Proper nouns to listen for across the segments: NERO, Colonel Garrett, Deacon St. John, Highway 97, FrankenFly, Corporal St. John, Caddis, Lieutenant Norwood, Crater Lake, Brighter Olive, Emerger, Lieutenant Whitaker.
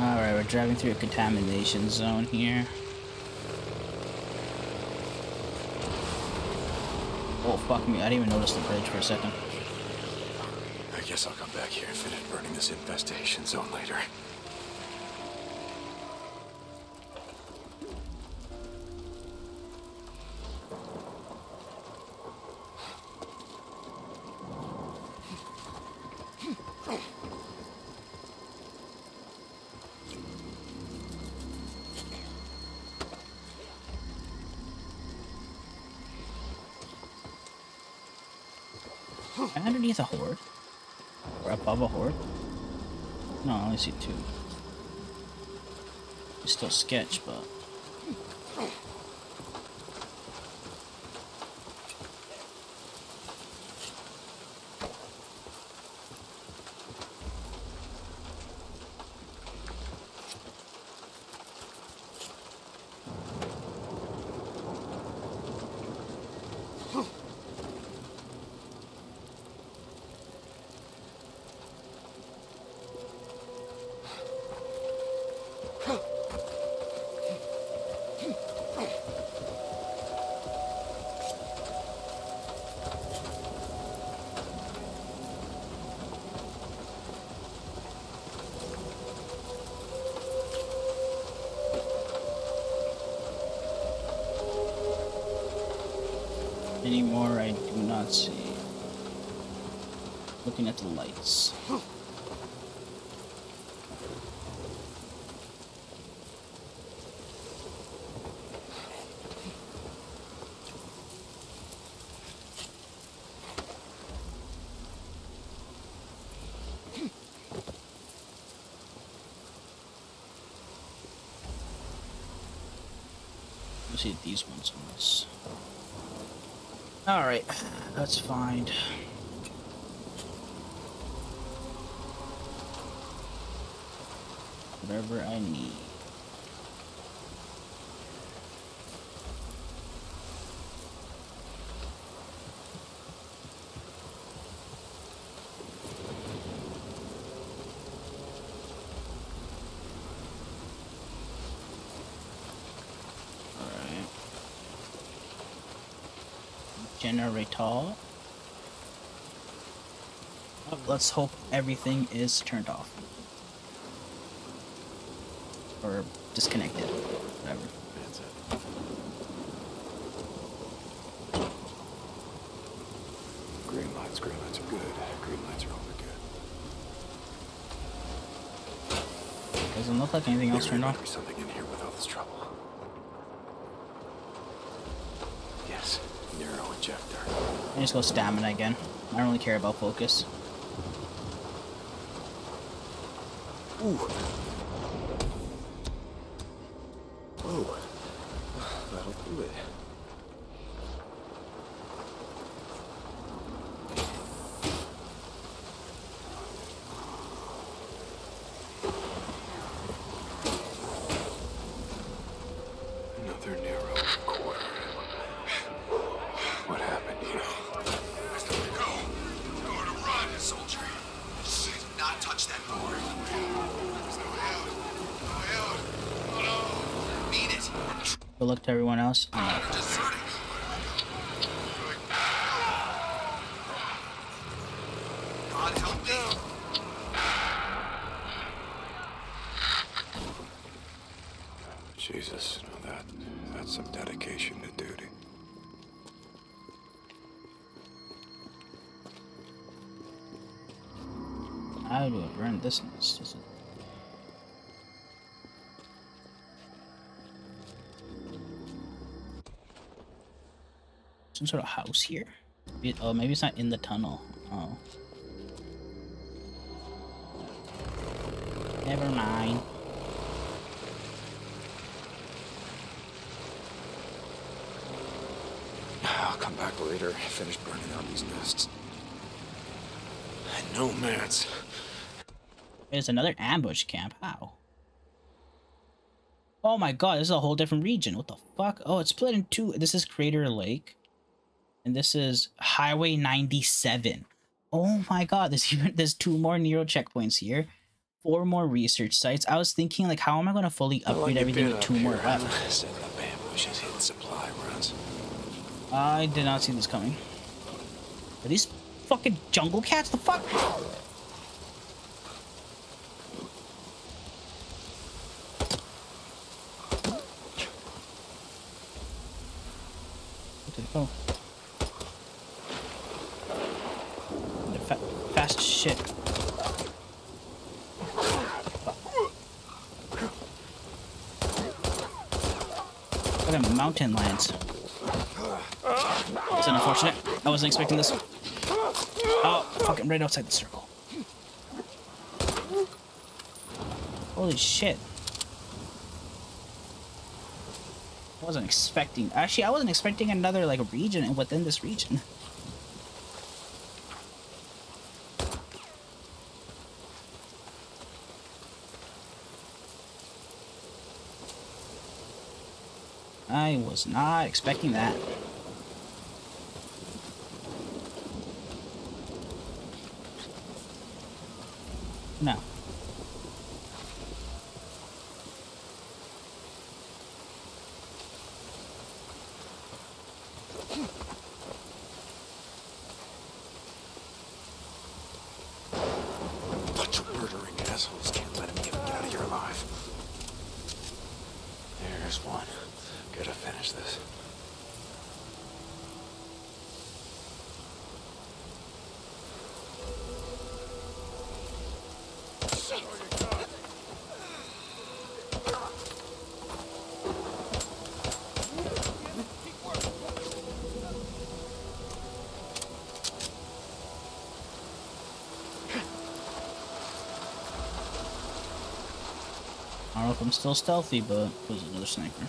Alright, we're driving through a contamination zone here. Oh, fuck me. I didn't even notice the bridge for a second. I guess I'll come back here and finish burning this infestation zone later. Underneath a horde? Or above a horde? No, I only see two. It's still sketch, but... anymore, I do not see. Looking at the lights. Let's see these ones on this. Alright, that's fine. Whatever I need. Generator. Let's hope everything is turned off. Or disconnected. Whatever. That's it. Green lights are good. Green lights are only good. Doesn't look like anything else turned off. There's something in here with all this trouble. NERO injector. I just go stamina again. I don't really care about focus. Ooh. Whoa. That'll do it. Good luck to everyone else. God help me. Jesus, now that's some dedication to duty. How do I burn this mess? Some sort of house here? Oh, maybe it's not in the tunnel. Oh. Never mind. I'll come back later and finish burning out these nests. No mats. There's another ambush camp. How? Oh my god, this is a whole different region. What the fuck? Oh, it's split in two. This is Crater Lake. And this is Highway 97. Oh my god, there's two more NERO checkpoints here. 4 more research sites. I was thinking, like, how am I going to fully upgrade everything with 2 more left? Set up ambushes, hit supply runs. I did not see this coming. Are these fucking jungle cats? The fuck? Oh. They're fast as shit. Look at mountain lions. It's unfortunate. I wasn't expecting this. Oh, fucking right outside the circle. Holy shit. Wasn't expecting. Actually, I wasn't expecting another like region within this region. I was not expecting that. No. I don't know if I'm still stealthy, but it was another sniper.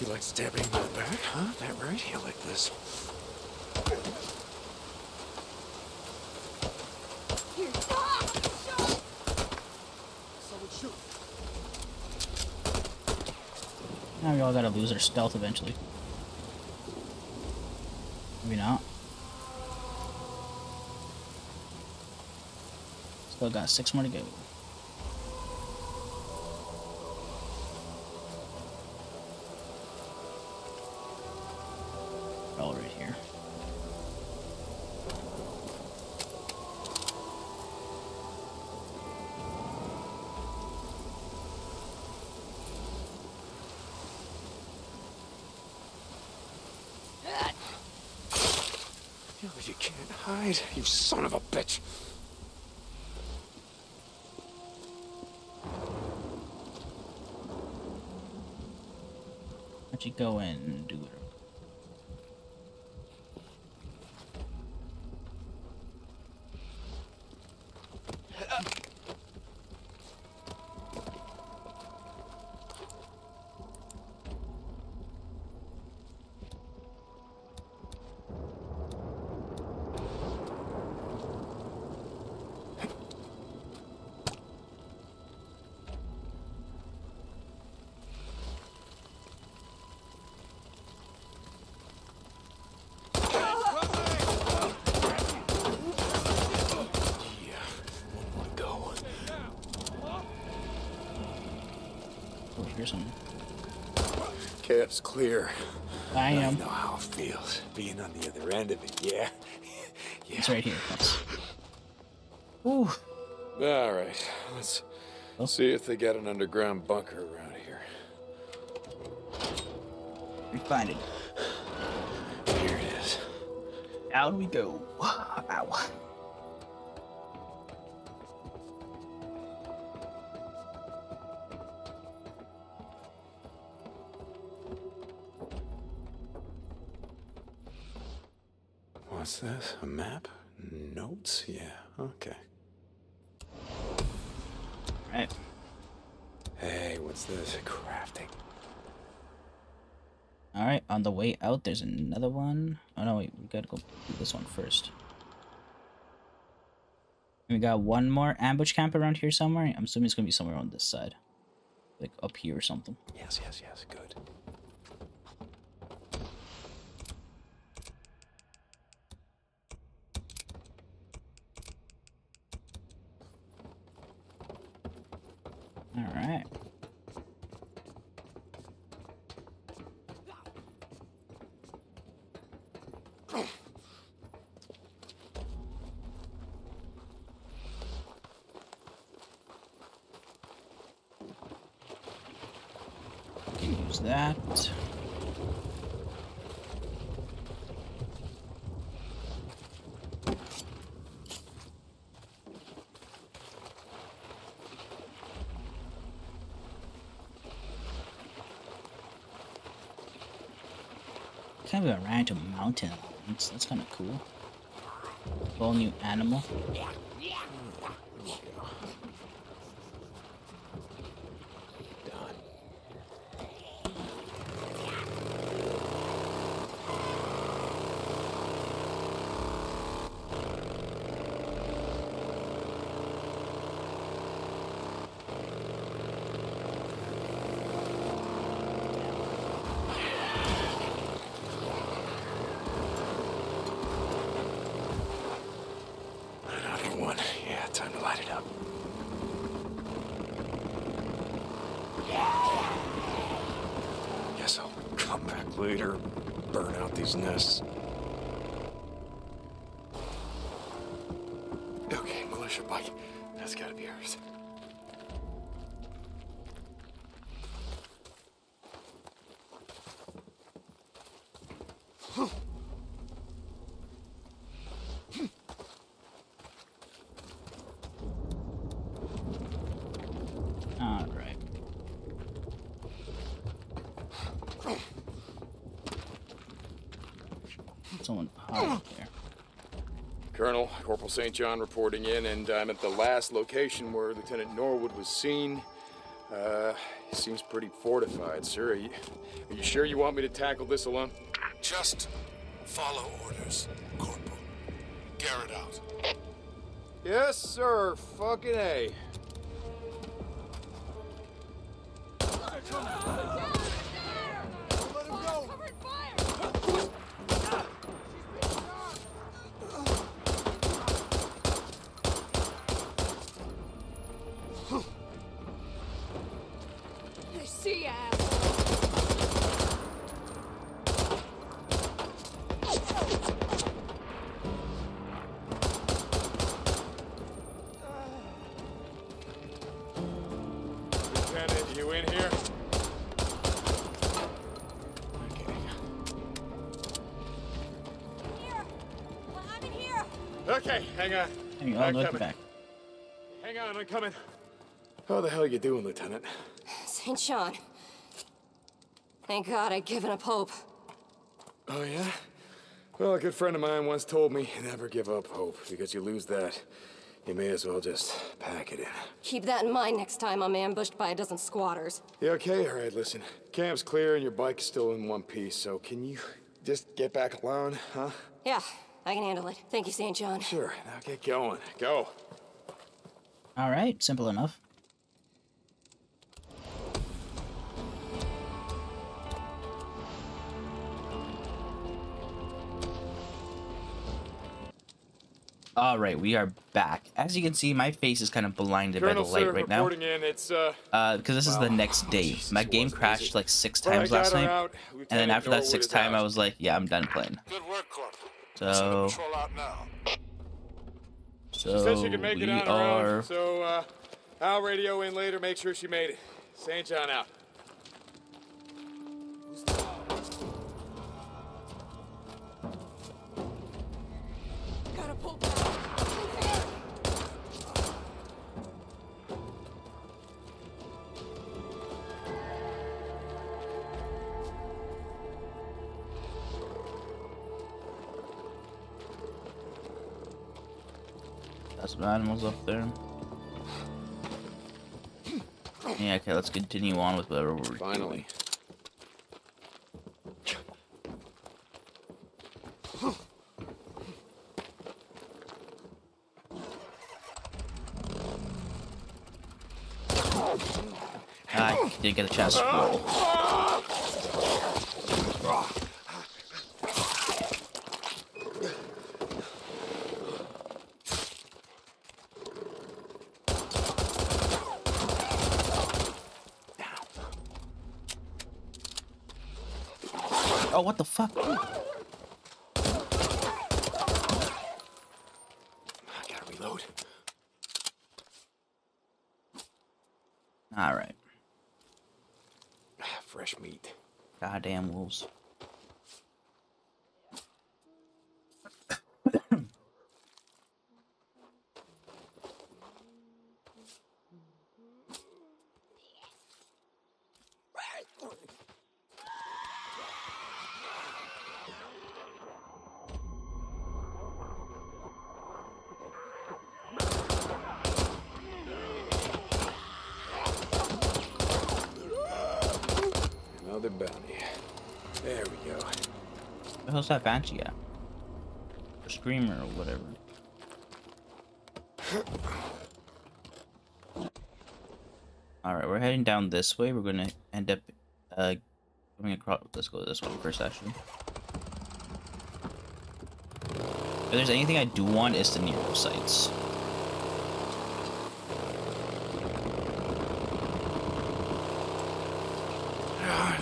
You like stabbing my back, huh? That right here like this. Now we all gotta lose our stealth eventually. Maybe not. Still got 6 more to go. All right here. You can't hide, you son of a bitch. Why don't you go in and do it? Cap's clear. I am. I know how it feels being on the other end of it. Yeah, yeah. It's right here. Ooh. All right, let's see if they got an underground bunker around here. We find it. Here it is. Out we go. Ow. What's this? A map? Notes? Yeah, okay. Right. Hey, what's this? Crafting. Alright, on the way out, there's another one. Oh no, wait, we gotta go do this one first. We got one more ambush camp around here somewhere. I'm assuming it's gonna be somewhere on this side. like up here or something. Yes, yes, yes, good. Alright. That. Kind of a random mountain. That's kind of cool. Whole new animal. Nests. Okay, militia bike. That's gotta be ours. Colonel, Corporal St. John reporting in, and I'm at the last location where Lieutenant Norwood was seen. He seems pretty fortified, sir. Are you sure you want me to tackle this alone? Just follow orders, Corporal. Garrett out. Yes, sir. Fucking A. Hang on, hang on, I'm coming. How the hell are you doing, Lieutenant? St. John. Thank God I'd given up hope. Oh, yeah? Well, a good friend of mine once told me, never give up hope, because you lose that. You may as well just pack it in. Keep that in mind next time I'm ambushed by a dozen squatters. You okay? All right, listen. Camp's clear and your bike's still in one piece, so can you just get back alone, huh? Yeah. I can handle it. Thank you, St. John. Sure. Now get going. Go. All right. Simple enough. All right. We are back. As you can see, my face is kind of blinded by the light right now. Because this is the next day. My game crashed like 6 times last night. And then after that 6th time, I was like, yeah, I'm done playing. Good work, Corporal. So I'll radio in later, make sure she made it. St. John out. Gotta pull back. Some animals up there. Yeah, okay, let's continue on with whatever we're doing. I didn't get a chance to explore. Oh, what the fuck? All right. Fresh meat. Goddamn wolves. What's that banshee at? Or screamer or whatever. Alright, we're heading down this way. We're gonna end up coming across. Let's go this one first, actually. If there's anything I do want, it's the NERO sites.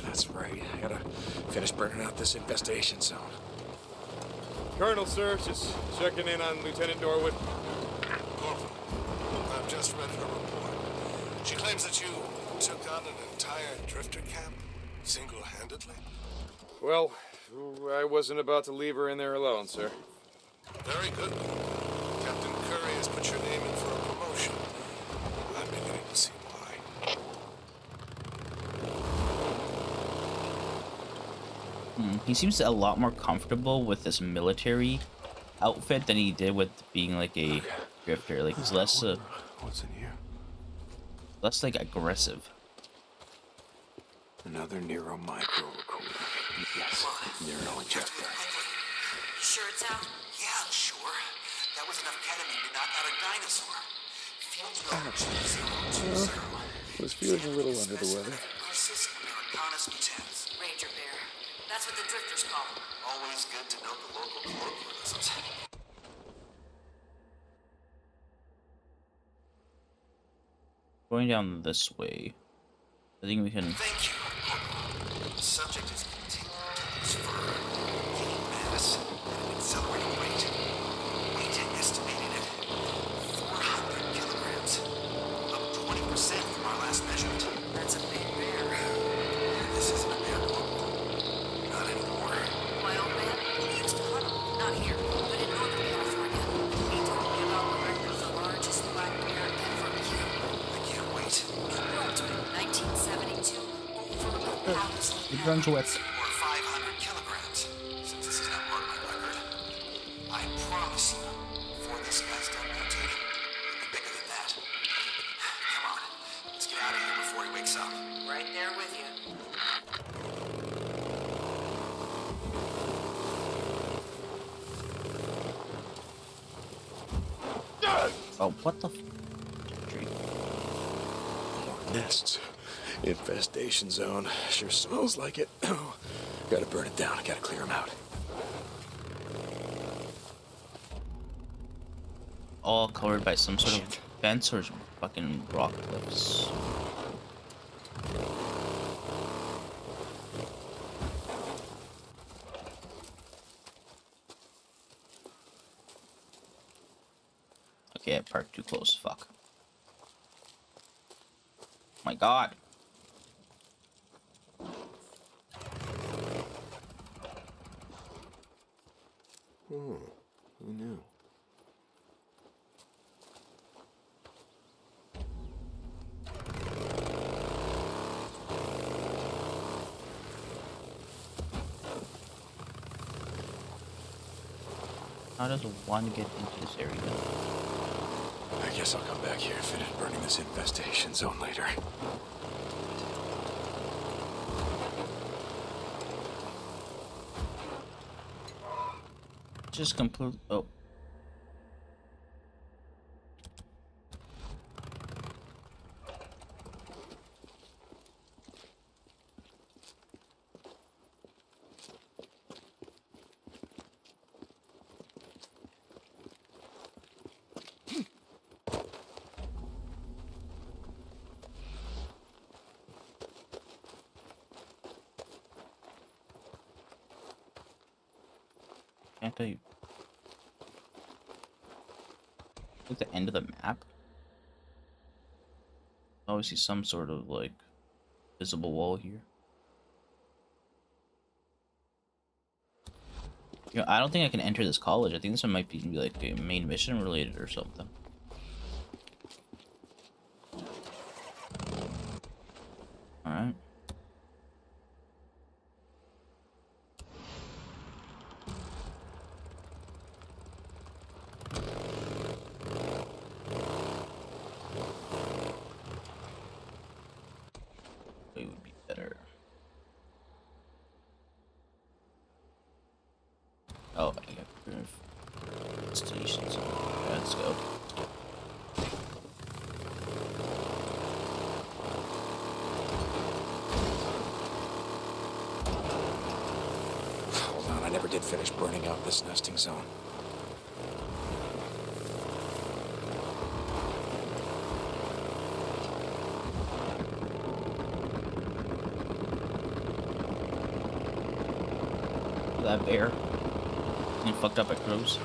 That's right. I gotta finish burning out this infestation zone. Colonel, sir, just checking in on Lieutenant Norwood. Corporal, I've just read her report. She claims that you took on an entire drifter camp single-handedly. Well, I wasn't about to leave her in there alone, sir. Very good. Captain Curry has put your name in for a promotion. I'm beginning to see. He seems a lot more comfortable with this military outfit than he did with being like a drifter. Like he's less what's in here? Less like aggressive. Another NERO micro recorder. Yes, NERO injector. Sure it's out? Yeah, I'm sure. That was enough ketamine to knock out a dinosaur. Was feeling a little under the weather. That's what the drifters call them. Always good to know the local colloquialisms. Going down this way. I think we can. Thank you. The subject is continuing to lose fur, gaining mass, and accelerating weight. Weight estimated at 400 kilograms, up 20% from our last measurement. That's a big bear. This isn't a bear. It runs with 500 kilograms. Since this is not part of my record, I promise you, before this guy's done mutating, it'll be bigger than that. Come on, let's get out of here before he wakes up. Right there with you. Oh, what the f? Nests. Infestation zone. Sure smells like it. Gotta burn it down. Gotta clear them out. All covered by some sort of fence or fucking rock cliffs. Okay, I parked too close. Fuck. My God. Who knew? How does one get into this area? I guess I'll come back here if it is burning this infestation zone later. Just complete. Oh, Can't I? At the end of the map? I always see some sort of like visible wall here. You know, I don't think I can enter this college. I think this one might be like a main mission related or something. Alright. Finish burning out this nesting zone. That bear. He fucked up at crows.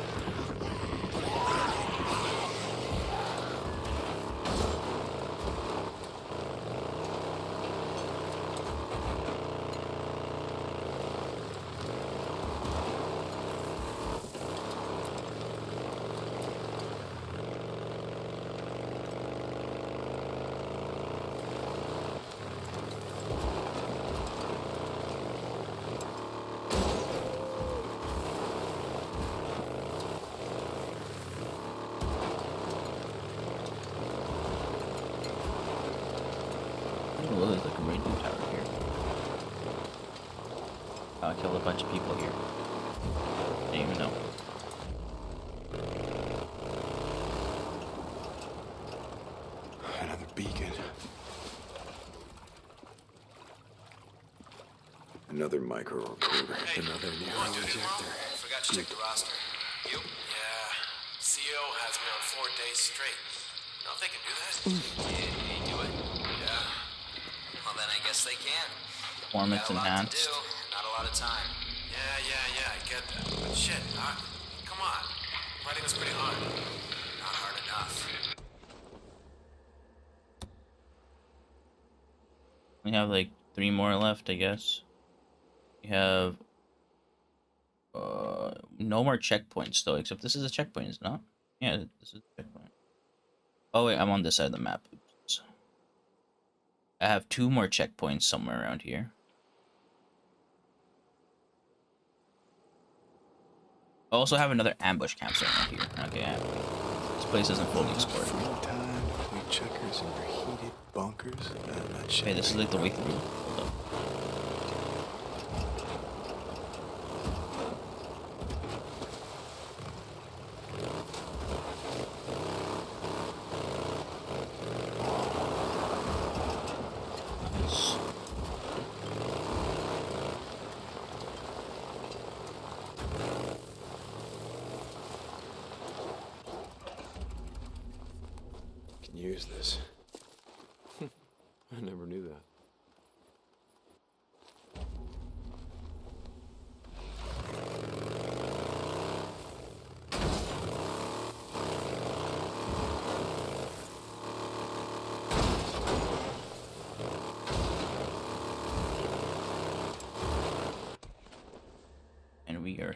Another micro-recorder, hey, another neuro-injector. Forgot to check the roster. You? Yeah. CO has me on 4 days straight. You know if they can do that? Yeah, they do it. Yeah. Well, then I guess they can. Performance enhanced. Not a lot of time. Yeah, I get that. But shit, Doc. Come on. Writing was pretty hard. Not hard enough. We have, like, 3 more left, I guess. We have no more checkpoints though, except this is a checkpoint, is it not? Yeah, this is a checkpoint. Oh wait, I'm on this side of the map. Oops. I have 2 more checkpoints somewhere around here. I also have another ambush campsite around here. Okay, this place isn't fully explored. Checkers and preheated bunkers. I'm not sure. Hey, this is like the way through. Hold up.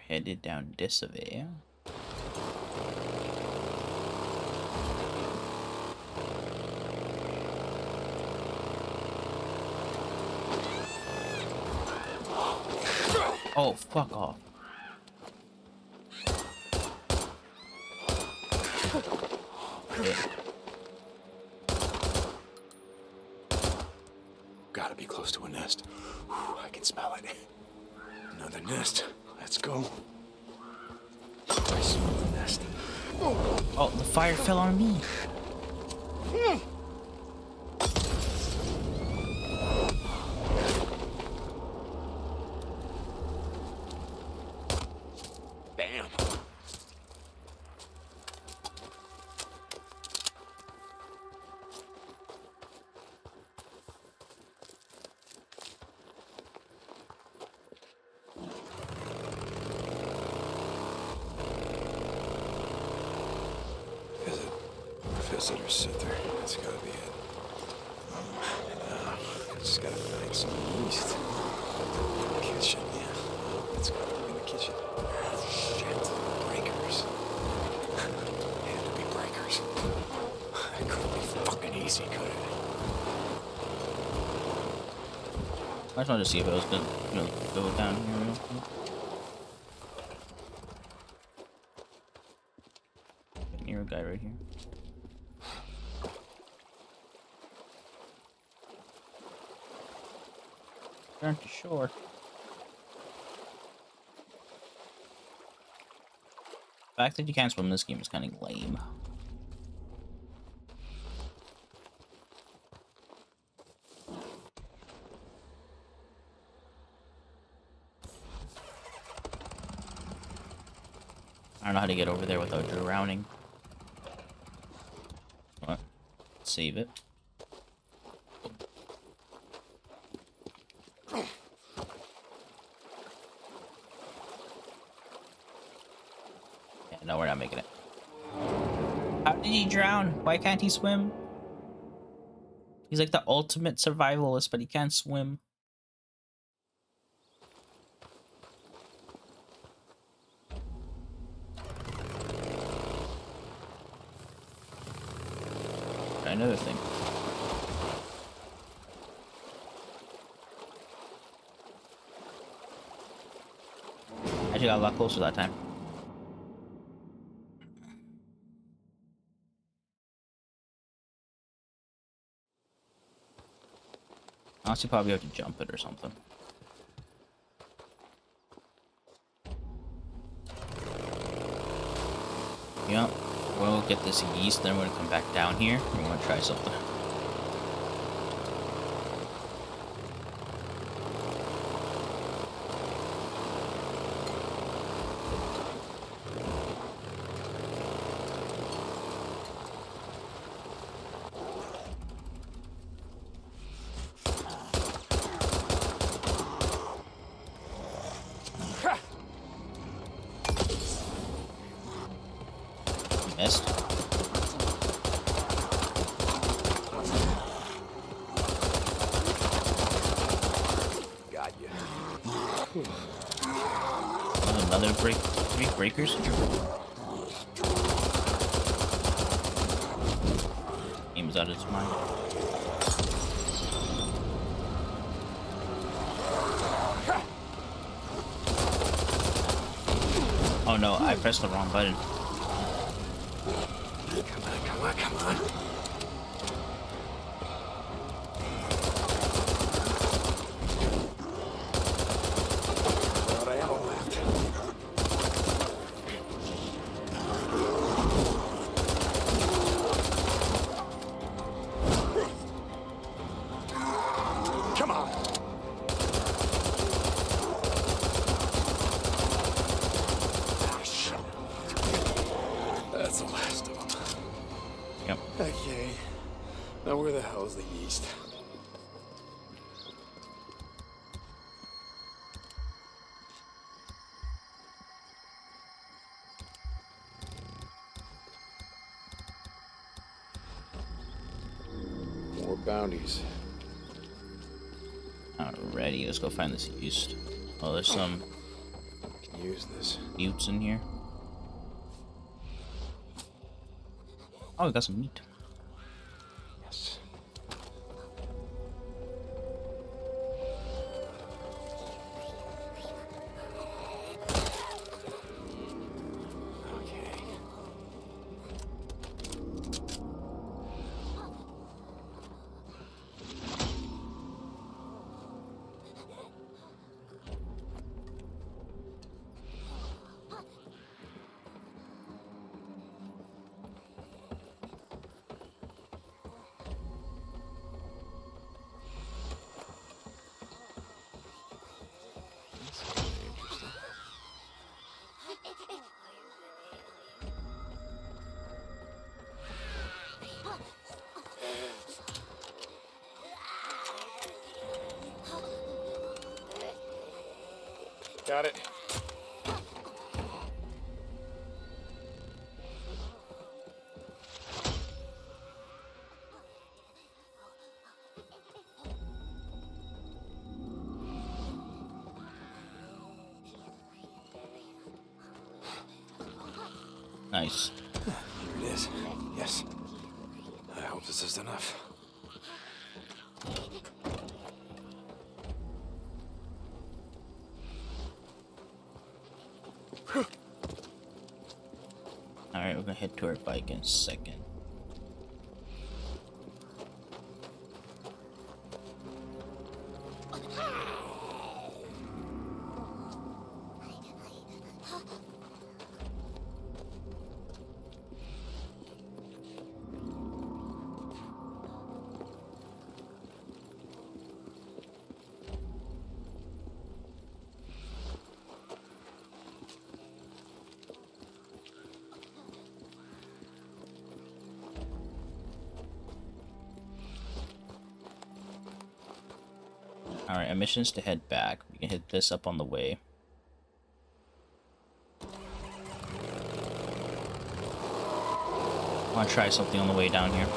Headed down Disavea. Oh, fuck off. Gotta be close to a nest. Whew, I can smell it. Another nest. Let's go. I smell the nest. Oh, the fire fell on me. Bam. babysitters sit there. That's gotta be it. I just gotta find some yeast. In the kitchen, yeah. It's gotta be in the kitchen. Shit. Breakers. It had to be breakers. It couldn't be fucking easy, could it? I just wanted to see if it was gonna, you know, go down here real quick. Guy right here. Turn to shore. The fact that you can't swim in this game is kind of lame. I don't know how to get over there without drowning. Save it. Yeah, no, we're not making it. How did he drown? Why can't he swim? He's like the ultimate survivalist, but he can't swim. Another thing. Actually got a lot closer that time. Honestly, probably have to jump it or something. Yep. We'll get this yeast, then we're gonna come back down here and we're gonna try something. Breakers. Game's out of its mind. Oh no, I pressed the wrong button. Come on, come on, come on. What I have left. Bounties. Alrighty, let's go find this yeast. Oh, there's some. Can use this. Utes in here. Oh, we got some meat. Yes. Got it. Nice. Here it is. Yes. I hope this is enough. Alright, we're gonna head to our bike in a second. Alright, our mission is to head back. We can hit this up on the way. I want to try something on the way down here.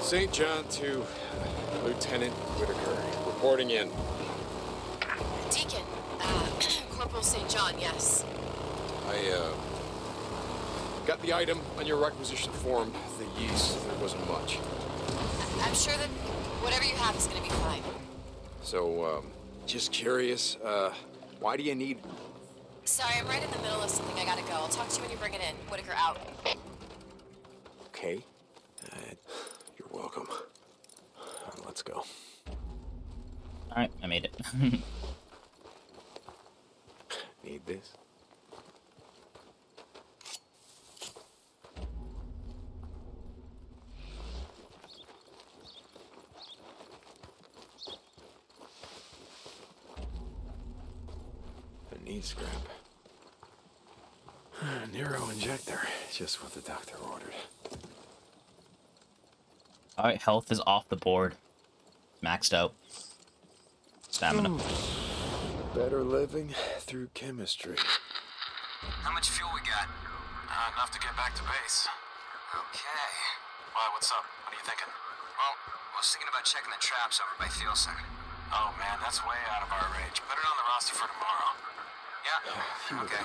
St. John to Lieutenant Whitaker, reporting in. Deacon, Corporal St. John, yes. I got the item on your requisition form, the yeast. There wasn't much. I'm sure that whatever you have is going to be fine. So, just curious, why do you need... Sorry, I'm right in the middle of something. I gotta go. I'll talk to you when you bring it in. Whitaker out. Okay. You're welcome. Let's go. Alright, I made it. Need this? Scrap. NERO injector, just what the doctor ordered. All right, health is off the board, maxed out. Stamina. Better living through chemistry. How much fuel we got? Enough to get back to base. Okay. Well, what's up? What are you thinking? Well, I was thinking about checking the traps over by Thielson. Oh man, that's way out of our range. Put it on the roster for tomorrow. Yeah, okay. Here we go.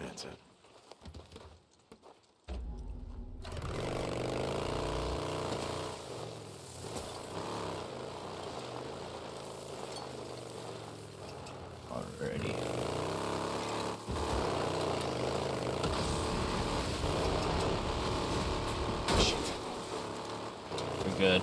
That's it. Good.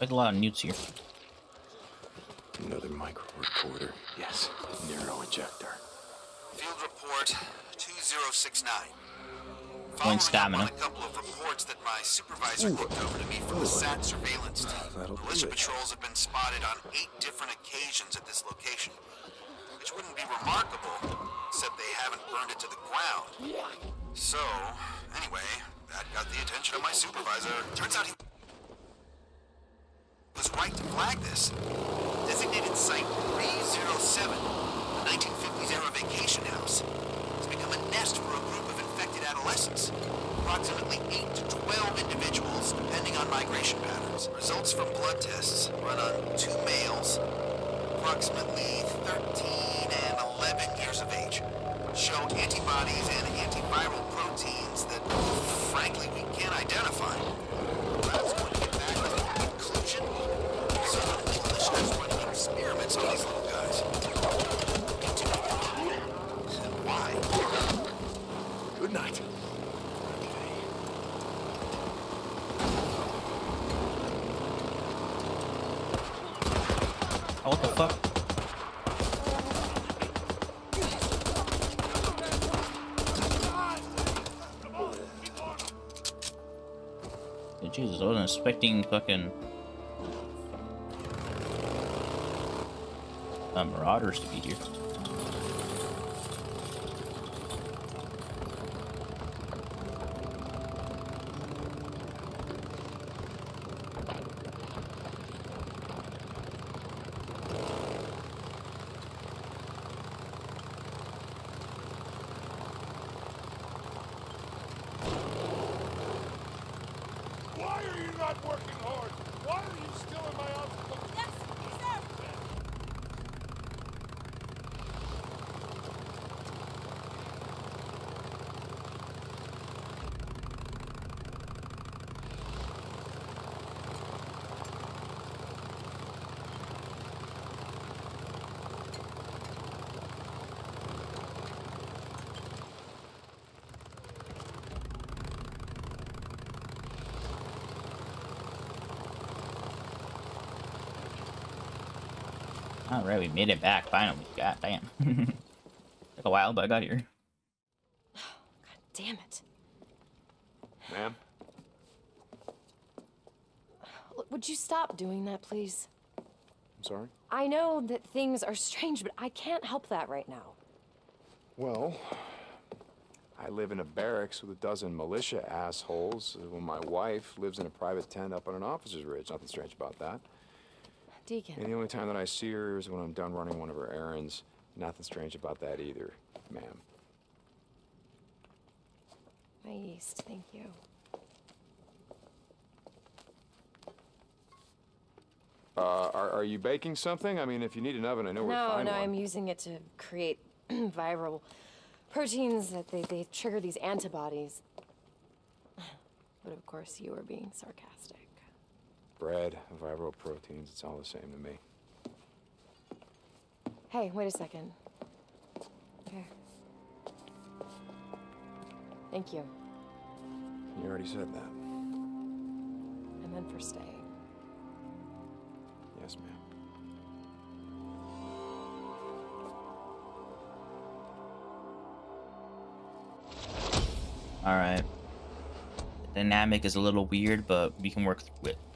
There's a lot of newts here. Another micro recorder. Yes, NERO injector. Field report 2069. Following stamina. Up on a couple of reports that my supervisor looked over to me from the SAT surveillance team. Militia patrols have been spotted on 8 different occasions at this location, which wouldn't be remarkable, except they haven't burned it to the ground. So, anyway, that got the attention of my supervisor. Turns out he was right to flag this. Designated site 307, a 1950s-era vacation house. It's become a nest for a group of infected adolescents. Approximately 8 to 12 blood tests run on two males, approximately 13 and 11 years of age, show antibodies and antiviral proteins that, frankly, we can't identify. Labs want to get back to the conclusion, so the English is running experiments on these little guys. Why? Good night. Oh, what the fuck? Jesus, I wasn't expecting fucking marauders to be here. Alright, we made it back, finally. God damn. Took a while, but I got here. Oh, God damn it. Ma'am? Would you stop doing that, please? I'm sorry? I know that things are strange, but I can't help that right now. Well, I live in a barracks with a dozen militia assholes, when my wife lives in a private tent up on an officer's ridge. Nothing strange about that. Deacon. And the only time that I see her is when I'm done running one of her errands. Nothing strange about that either, ma'am. My yeast, thank you. Are you baking something? I mean, if you need an oven, I know where to find one. No, I'm using it to create viral proteins that they trigger these antibodies. But of course, you are being sarcastic. Bread, viral proteins, it's all the same to me. Hey, wait a second. Here. Thank you. You already said that. And then for staying. Yes, ma'am. All right. The dynamic is a little weird, but we can work through it.